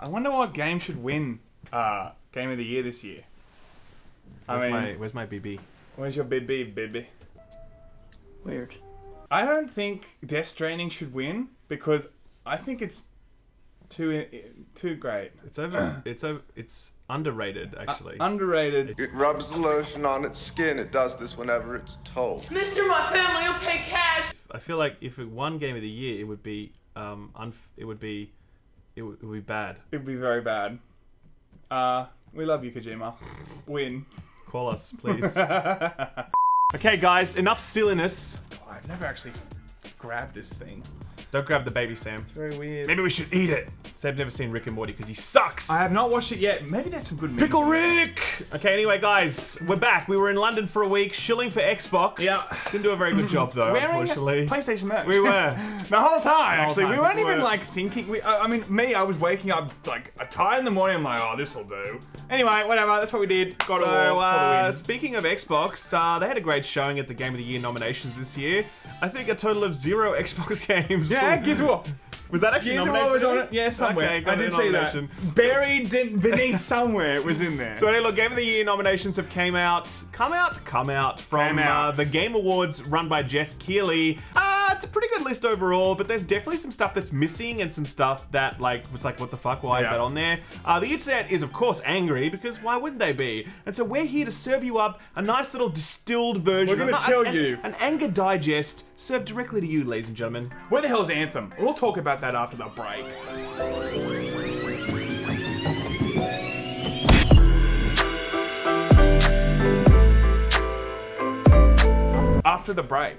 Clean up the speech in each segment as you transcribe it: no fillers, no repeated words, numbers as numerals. I wonder what game should win Game of the Year this year. Where's my BB? Where's your BB, BB? Weird. I don't think Death Stranding should win because I think it's too great. It's over. It's underrated, actually. Underrated. It rubs the lotion on its skin. It does this whenever it's told. Mister, my family will pay cash. I feel like if it won Game of the Year, it would be it would be bad. It would be very bad. We love you, Kojima. Win. Call us, please. Okay, guys, enough silliness. Oh, I've never actually grabbed this thing. Don't grab the baby, Sam. It's very weird. Maybe we should eat it. Sam's never seen Rick and Morty because he sucks. I have not watched it yet. Maybe that's some good news. Pickle Rick! Okay, anyway, guys, we're back. We were in London for a week, shilling for Xbox. Yeah. Didn't do a very good job, though, unfortunately. PlayStation merch. We were. The whole time, actually. We weren't even, like, thinking. I mean, I was waking up, like, tired in the morning. I'm like, oh, this'll do. Anyway, whatever. That's what we did. Got a win. Speaking of Xbox, they had a great showing at the Game of the Year nominations this year. I think a total of 0 Xbox games. Yeah, Gears of War. Was that actually nominated? Gears of War was on it. Yeah, somewhere. Okay, I did see that. Buried beneath somewhere, it was in there. So anyway, look, Game of the Year nominations have come out from the Game Awards run by Geoff Keighley. It's a pretty good list overall, but there's definitely some stuff that's missing and some stuff that, like, was like, what the fuck, why is that on there? The internet is, of course, angry, because why wouldn't they be? And so we're here to serve you up a nice little distilled version. We're gonna tell you. An anger digest served directly to you, ladies and gentlemen. Where the hell's Anthem? We'll talk about that after the break. After the break.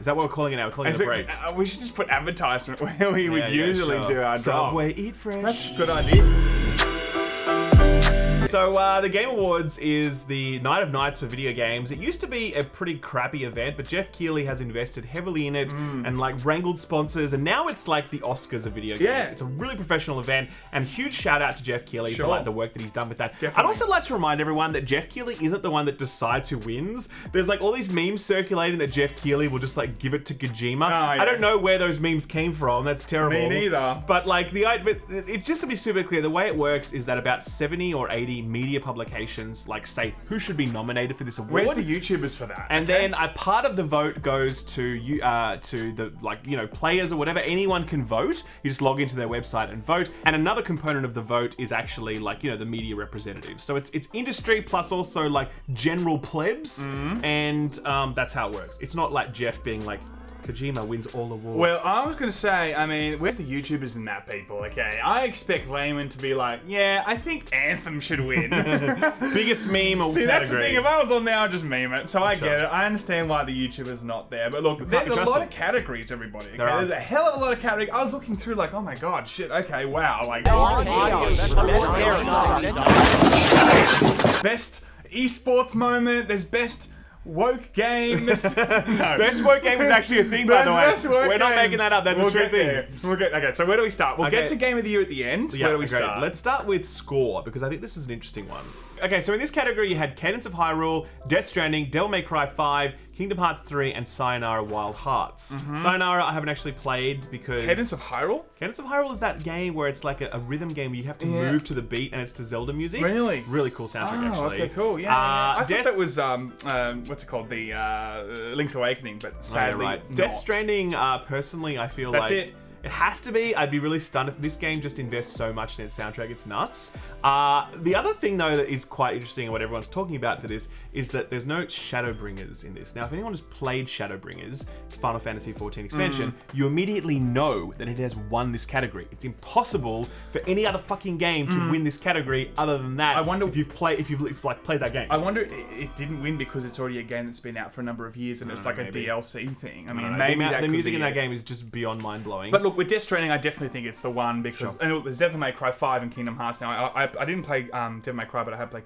Is that what we're calling it now? We're calling it a break. We should just put advertisement where we would usually do our job. Subway, eat fresh. That's a good idea. So the Game Awards is the night of nights for video games. It used to be a pretty crappy event, but Geoff Keighley has invested heavily in it and like wrangled sponsors, and now it's like the Oscars of video games. Yeah. It's a really professional event, and huge shout out to Geoff Keighley for like the work that he's done with that. Definitely. I'd also like to remind everyone that Geoff Keighley isn't the one that decides who wins. There's like all these memes circulating that Geoff Keighley will just like give it to Kojima. Oh, yeah. I don't know where those memes came from. That's terrible. Me neither. But like it's just to be super clear, the way it works is that about 70 or 80 media publications like say who should be nominated for this award. Where's the YouTubers for that? And then a part of the vote goes to you to the players or whatever. Anyone can vote. You just log into their website and vote. And another component of the vote is actually like the media representatives. So it's industry plus also like general plebs, and that's how it works. It's not like Geoff being like, Kojima wins all awards. Well, I was gonna say, I mean, where's the YouTubers and that people? Okay, I expect laymen to be like, yeah, I think Anthem should win. Biggest meme or category. See, that's the thing. If I was on there, I'd just meme it. So I get it. I understand why the YouTuber's not there. But look, there's a lot of categories, everybody. Okay? There's a hell of a lot of categories. I was looking through like, oh my god, shit. Okay, wow. Like, best esports moment. There's best woke game. No. Best woke game is actually a thing, by the way. We're not making that up. That's a true thing. Okay, so where do we start? We'll get to Game of the Year at the end. Yeah, where do we start? Let's start with score, because I think this was an interesting one. Okay, so in this category, you had Cadence of Hyrule, Death Stranding, Devil May Cry 5, Kingdom Hearts 3, and Sayonara Wild Hearts. Sayonara I haven't actually played because... Cadence of Hyrule? Cadence of Hyrule is that game where it's like a rhythm game where you have to move to the beat and it's to Zelda music. Really? Really cool soundtrack, actually. Okay, cool, yeah. I thought that was, what's it called? The Link's Awakening, but sadly not. Death Stranding, personally, I feel like... That's it. It has to be. I'd be really stunned if this game just invests so much in its soundtrack. It's nuts. The other thing, though, that is quite interesting and what everyone's talking about for this is that there's no Shadowbringers in this. Now, if anyone has played Shadowbringers, Final Fantasy XIV expansion, you immediately know that it has won this category. It's impossible for any other fucking game to win this category other than that. I wonder if you've played, if you've played that game. I wonder it didn't win because it's already a game that's been out for a number of years and it's like maybe a DLC thing. I mean, maybe the music in that game is just beyond mind blowing. But look, with Death Stranding, I definitely think it's the one because and there's Devil May Cry 5 and Kingdom Hearts now. I didn't play Devil May Cry, but I have played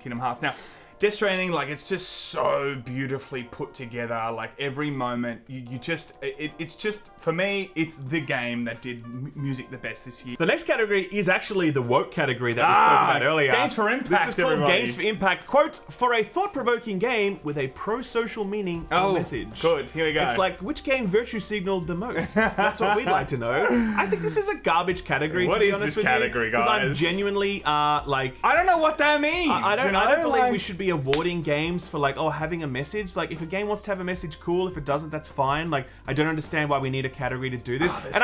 Kingdom Hearts now. Death Stranding, like, it's just so beautifully put together. Like, every moment, you just... It's just, for me, it's the game that did music the best this year. The next category is actually the woke category that we spoke about earlier. Games for Impact, This is called everybody. Games for Impact. Quote, for a thought-provoking game with a pro-social meaning or message. Good, here we go. It's like, which game virtue signaled the most? That's what we'd like to know. I think this is a garbage category, to be honest with you. What is this category, guys? Because I'm genuinely, like... I don't know what that means! I don't believe we should be awarding games for, like, oh, having a message. Like, if a game wants to have a message, cool. If it doesn't, that's fine. Like, I don't understand why we need a category to do this. Oh, and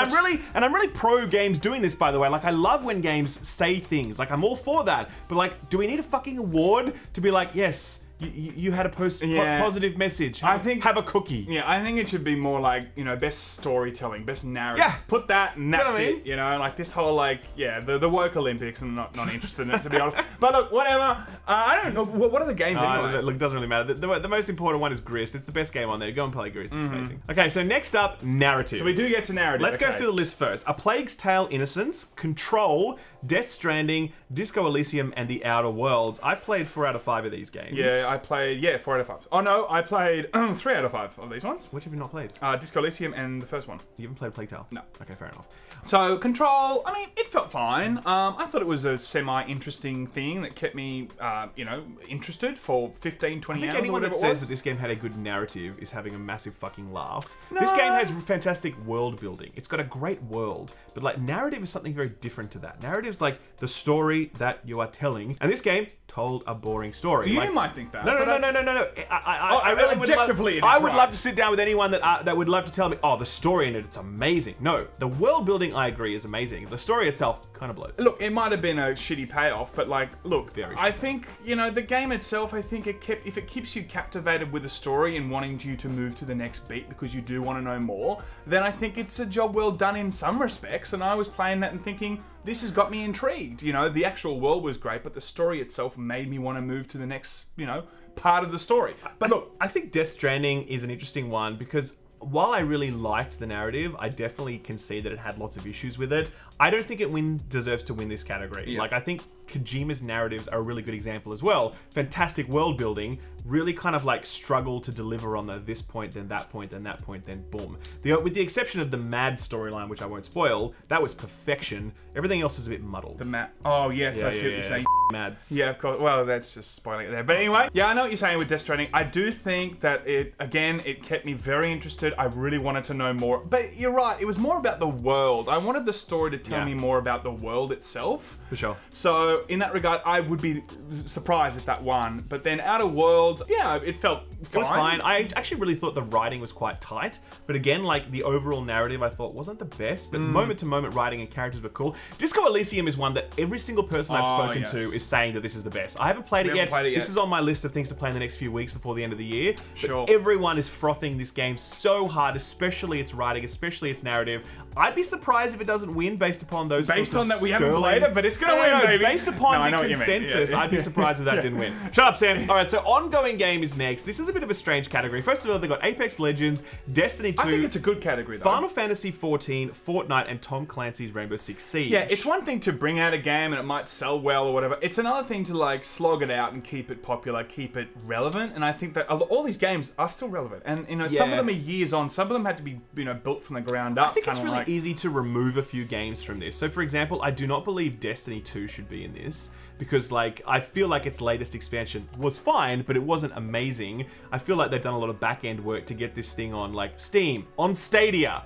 I'm really pro games doing this, by the way. Like, I love when games say things. Like, I'm all for that. But, like, do we need a fucking award to be like, yes, you had a positive message. I think have a cookie. Yeah, I think it should be more like, you know, best storytelling, best narrative. Yeah, put that and that's it. You know, like this whole like, yeah, the woke Olympics. I'm not interested in it, to be honest. But look, whatever. I don't know. What are the games anyway? Look, it doesn't really matter. The most important one is Gris. It's the best game on there. Go and play Gris. It's amazing. Okay, so next up, narrative. So we do get to narrative. Let's go through the list first. A Plague's Tale: Innocence, Control, Death Stranding, Disco Elysium, and The Outer Worlds. I played 4 out of 5 of these games. Yeah. I played, 4 out of 5. Oh no, I played 3 out of 5 of these ones. Which have you not played? Disco Elysium and the first one. You haven't played Plague Tale? No. Okay, fair enough. So, Control, I mean, it felt fine. I thought it was a semi-interesting thing that kept me, you know, interested for 15, 20 hours. I think anyone that says that this game had a good narrative is having a massive fucking laugh. No. This game has fantastic world building. It's got a great world, but like narrative is something very different to that. Narrative's like the story that you are telling, and this game told a boring story. You might think that. No. I would love to sit down with anyone that would love to tell me, oh, the story in it, it's amazing. No, the world building, I agree, is amazing. The story itself kind of blows. Look, it might have been a shitty payoff, but like, look, I think, you know, the game itself, I think if it keeps you captivated with the story and wanting you to move to the next beat because you do want to know more, then I think it's a job well done in some respects. And I was playing that and thinking, this has got me intrigued. You know, the actual world was great, but the story itself made me want to move to the next, you know, part of the story. But look, I think Death Stranding is an interesting one because while I really liked the narrative, I definitely can see that it had lots of issues with it. I don't think it deserves to win this category. Yeah. Like, I think Kojima's narratives are a really good example as well. Fantastic world building, really kind of like struggle to deliver on the this point, then that point, then that point, then boom. With the exception of the mad storyline, which I won't spoil, that was perfection. Everything else is a bit muddled. The mad. Oh yes, yeah, I see what you're saying. Mads. Yeah, of course. Well, that's just spoiling it there. But anyway, yeah, I know what you're saying with Death Stranding. I do think that it, again, it kept me very interested. I really wanted to know more. But you're right, it was more about the world. I wanted the story to tell me more about the world itself. For sure. So in that regard, I would be surprised if that won. But then Outer Worlds, yeah, it felt fine. It was fine. I actually really thought the writing was quite tight. But again, like the overall narrative, I thought wasn't the best. But moment to moment writing and characters were cool. Disco Elysium is one that every single person I've spoken to is saying that this is the best. I haven't played it yet. This is on my list of things to play in the next few weeks before the end of the year. Sure. But everyone is frothing this game so hard, especially its writing, especially its narrative. I'd be surprised if it doesn't win based upon those. Based on that we haven't played it, but it's gonna win, baby. Based upon the consensus, I'd be surprised if that didn't win. Shut up, Sam. All right, so ongoing game is next. This is a bit of a strange category. First of all, they got Apex Legends, Destiny 2. I think it's a good category, though. Final Fantasy XIV, Fortnite, and Tom Clancy's Rainbow Six Siege. Yeah, it's one thing to bring out a game and it might sell well or whatever. It's another thing to like slog it out and keep it popular, keep it relevant. And I think that all these games are still relevant. And you know, some of them are years on. Some of them had to be, you know, built from the ground up. I think it's really easy to remove a few games from this. So, for example, I do not believe Destiny 2 should be in this, because like I feel like its latest expansion was fine, but it wasn't amazing. I feel like they've done a lot of back-end work to get this thing on like Steam, on Stadia,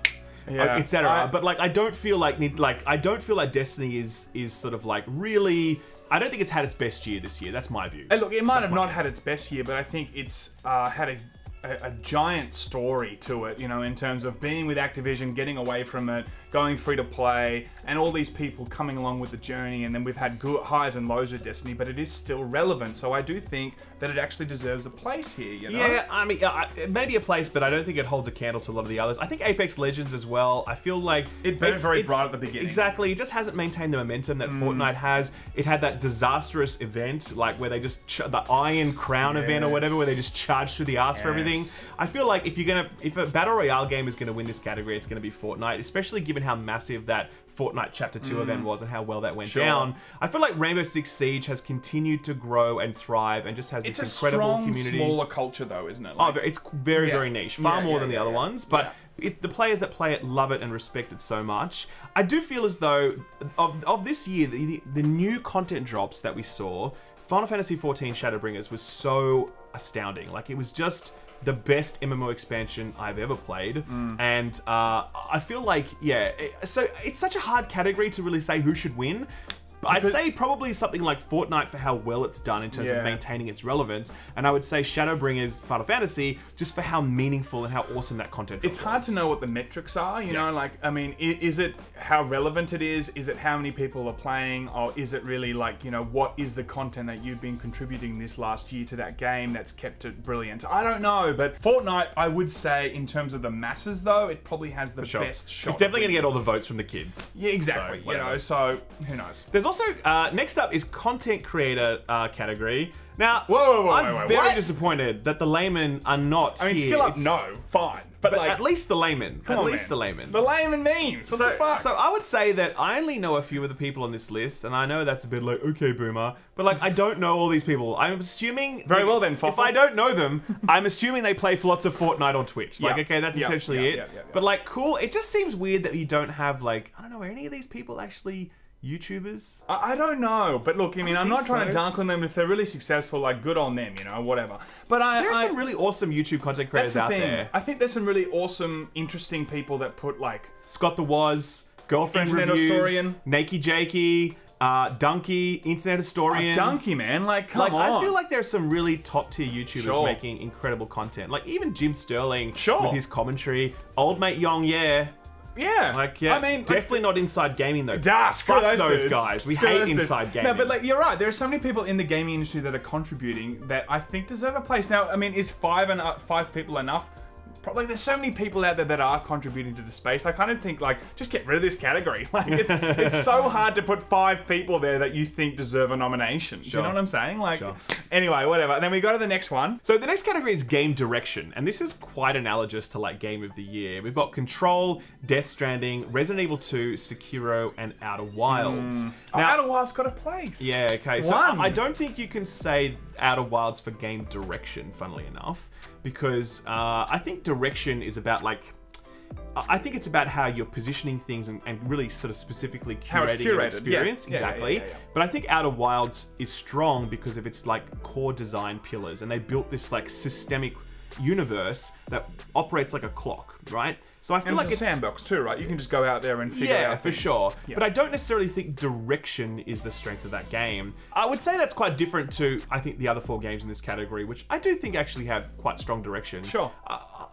etc. But like I don't feel like Destiny is sort of like really. I don't think it's had its best year this year. That's my view. And look, it might have not had its best year, but I think it's had a giant story to it, you know, in terms of being with Activision, getting away from it, going free to play, and all these people coming along with the journey. And then we've had good highs and lows with Destiny, but it is still relevant. So I do think that it actually deserves a place here, you know? Yeah, I mean, maybe a place, but I don't think it holds a candle to a lot of the others. I think Apex Legends as well, I feel like it burned very bright at the beginning. Exactly, it just hasn't maintained the momentum that Fortnite has. It had that disastrous event, like where they just, the Iron Crown event or whatever, where they just charged through the ass for everything. I feel like if a battle royale game is gonna win this category, it's gonna be Fortnite, especially given how massive that Fortnite Chapter 2 event was and how well that went down. I feel like Rainbow Six Siege has continued to grow and thrive and just has this incredible community. It's a strong, smaller culture though, isn't it? Like, oh, it's very, very niche. Far more than the other ones, but the players that play it love it and respect it so much. I do feel as though, of this year, the new content drops that we saw, Final Fantasy XIV Shadowbringers was so astounding. Like, it was just the best MMO expansion I've ever played. And I feel like, so it's such a hard category to really say who should win. I'd say probably something like Fortnite for how well it's done in terms of maintaining its relevance, and I would say Shadowbringers Final Fantasy just for how meaningful and how awesome that content is. It's hard to know what the metrics are, you know, like, I mean, is it how relevant it is it how many people are playing, or is it really like, you know, what is the content that you've been contributing this last year to that game that's kept it brilliant? I don't know, but Fortnite, I would say in terms of the masses though, it probably has the best shot. It's definitely going to get all the votes from the kids. Yeah, exactly, so, you know, so who knows. There's also, next up is content creator category. Now, I'm very disappointed that the laymen are not here. I mean, skill up, no, fine. But like, at least the laymen. At least the laymen. The laymen memes. What the fuck? So I would say that I only know a few of the people on this list, and I know that's a bit like, okay, boomer. But like, I don't know all these people. I'm assuming... Very well then, Fossil. If I don't know them, I'm assuming they play lots of Fortnite on Twitch. Like, okay, that's essentially it. But like, cool. It just seems weird that you don't have like, I don't know, are any of these people actually... YouTubers? I don't know, but look, I mean, I'm not trying to dunk on them. If they're really successful, like, good on them, you know, whatever. But there are some really awesome YouTube content creators out there. I think there's some really awesome, interesting people that put, like... Scott the Woz, Girlfriend Internet Reviews, Historian. Nakey Jakey, Dunky, Internet Historian. Oh, Dunky, man, like, come on. I feel like there's some really top-tier YouTubers making incredible content. Like, even Jim Sterling with his commentary. Old Mate Yong, I mean, definitely not Inside Gaming though. Fuck those guys. We hate Inside Gaming. No, but like, you're right. There are so many people in the gaming industry that are contributing that I think deserve a place. Now, I mean, is five people enough? Probably. There's so many people out there that are contributing to the space. I kind of think, like, just get rid of this category. Like, it's so hard to put 5 people there that you think deserve a nomination. Do you know what I'm saying? Like, anyway, whatever. And then we go to the next one. So the next category is game direction, and this is quite analogous to like game of the year. We've got Control, Death Stranding, Resident Evil 2, Sekiro, and Outer Wilds. Now, Outer Wilds got a place. Yeah. Okay. So I don't think you can say Outer Wilds for game direction, funnily enough, because I think direction is about like, I think it's about how you're positioning things and really sort of specifically curating your experience. But I think Outer Wilds is strong because of its like core design pillars, and they built this like systemic universe that operates like a clock, right? So I feel like it's a sandbox too, right? You can just go out there and figure out things. For sure. But I don't necessarily think direction is the strength of that game. I would say that's quite different to, I think, the other 4 games in this category, which I do think actually have quite strong direction.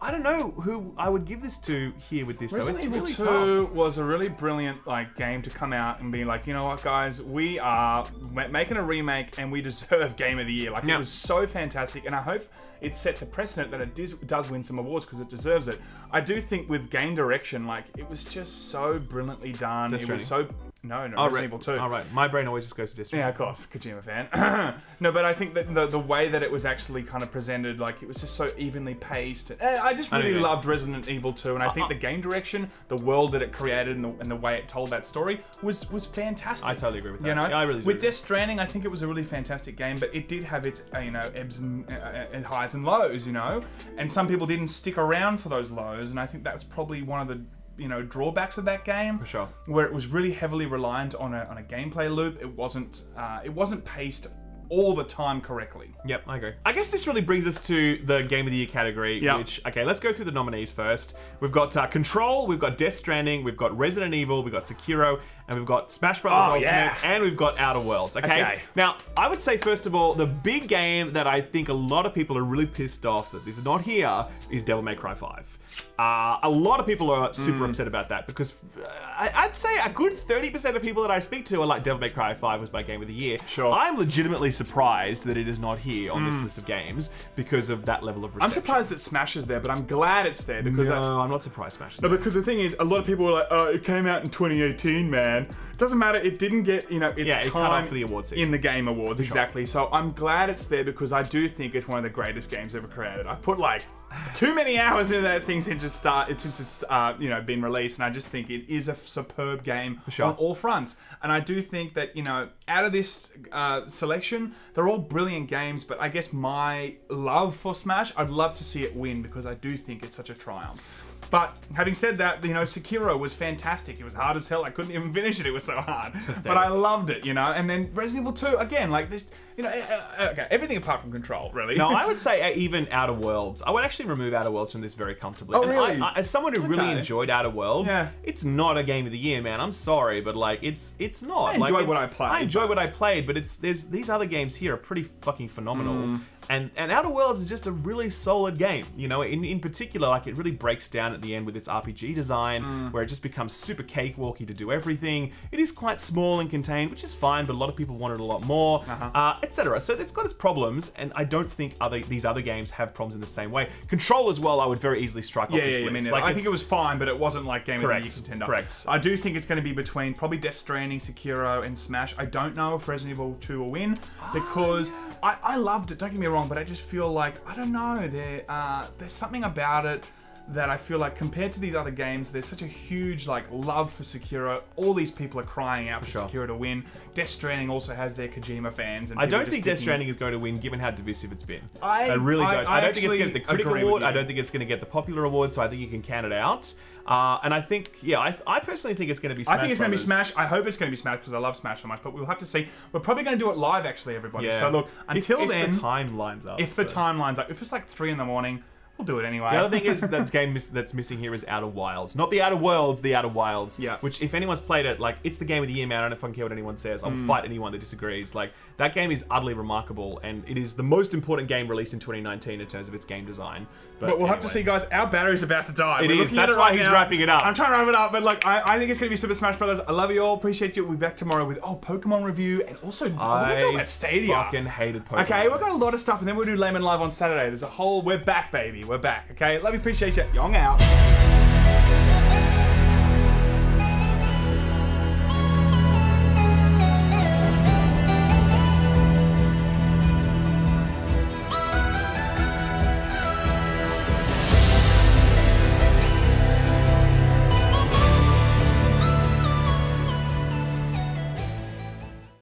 I don't know who I would give this to here with this. Resident Evil 2 was a really brilliant like game to come out and be like, you know what, guys, we are making a remake and we deserve Game of the Year. Like, it was so fantastic, and I hope it sets a precedent that it does win some awards because it deserves it. I do think with game direction, like, it was just so brilliantly done. It was so... No, Resident Evil 2. Alright, my brain always just goes to Destiny. Yeah, of course, Kojima fan. No, but I think that the way that it was actually kind of presented, like, it was just so evenly paced. I just really loved Resident Evil 2, and I think the game direction, the world that it created, and the way it told that story was fantastic. I totally agree with that. You know? Yeah, I really do. With Death Stranding, I think it was a really fantastic game, but it did have its, you know, ebbs and highs and lows, you know? And some people didn't stick around for those lows, and I think that's probably one of the, you know, drawbacks of that game, for sure, where it was really heavily reliant on a gameplay loop. It wasn't paced all the time correctly. Yep, I agree. I guess this really brings us to the Game of the Year category, which, okay, let's go through the nominees first. We've got Control, we've got Death Stranding, we've got Resident Evil, we've got Sekiro, and we've got Smash Bros. Ultimate, and we've got Outer Worlds, okay? Now, I would say, first of all, the big game that I think a lot of people are really pissed off that this is not here is Devil May Cry 5. A lot of people are super upset about that because I'd say a good 30% of people that I speak to are like, Devil May Cry 5 was my Game of the Year. I'm legitimately surprised that it is not here on this list of games because of that level of reception. I'm surprised that Smash is there, but I'm glad it's there because... No, I'm not surprised Smash is there. No, because the thing is, a lot of people were like, oh, it came out in 2018, man. man. Doesn't matter, it didn't get, you know, its time cut off for the award season. In the Game Awards, exactly. So I'm glad it's there because I do think it's one of the greatest games ever created. I've put like too many hours into that thing since it's you know, been released, and I just think it is a superb game on all fronts. And I do think that, you know, out of this selection, they're all brilliant games, but I guess my love for Smash, I'd love to see it win because I do think it's such a triumph. But having said that, you know, Sekiro was fantastic. It was hard as hell. I couldn't even finish it. It was so hard. But I loved it, you know. And then Resident Evil 2, again, like this, you know, okay, everything apart from Control, really. No, I would say even Outer Worlds. I would actually remove Outer Worlds from this very comfortably. Oh, really? I, as someone who really enjoyed Outer Worlds, it's not a game of the year, man. I'm sorry, but like, it's not. I enjoyed what I played. I enjoyed what I played, but it's these other games here are pretty fucking phenomenal. And Outer Worlds is just a really solid game, you know. In particular, like, it really breaks down at the end with its RPG design, where it just becomes super cakewalky to do everything. It is quite small and contained, which is fine, but a lot of people want it a lot more, etc. So it's got its problems, and I don't think these other games have problems in the same way. Control as well, I would very easily strike off this list. I mean, like, I think it was fine, but it wasn't like Game of the Year contender. Correct. I do think it's going to be between probably Death Stranding, Sekiro, and Smash. I don't know if Resident Evil 2 will win because I loved it. Don't get me wrong, but I just feel like, I don't know, there's something about it that I feel like, compared to these other games, there's such a huge like love for Sekiro. All these people are crying out for Sekiro to win. Death Stranding also has their Kojima fans, and I don't think Death Stranding is going to win, given how divisive it's been. I really don't. I don't think it's going to get the critical award. I don't think it's going to get the popular award. So I think you can count it out. And I think, I personally think it's going to be Smash. I think it's going to be Smash. I hope it's going to be Smash because I love Smash so much. But we'll have to see. We're probably going to do it live, actually, everybody. So look, until then, if the time lines up. If the time lines up, if it's like 3 in the morning. We'll do it anyway. The other thing is that game that's missing here is Outer Wilds. Not the Outer Worlds, the Outer Wilds. Yeah. Which, if anyone's played it, like, it's the game of the year, man. I don't fucking care what anyone says. I'll fight anyone that disagrees. Like, that game is utterly remarkable, and it is the most important game released in 2019 in terms of its game design. But we'll have to see, guys. Our battery's about to die. It is. That's why he's wrapping it up. I'm trying to wrap it up, but like, I think it's going to be Super Smash Bros. I love you all. Appreciate you. We'll be back tomorrow with, Pokemon review, and also, we're talking about Stadia. Fucking hated Pokemon. Okay, we've got a lot of stuff, and then we'll do Layman Live on Saturday. There's a whole, we're back, baby. We're back, okay? Love you, appreciate you. Yong out.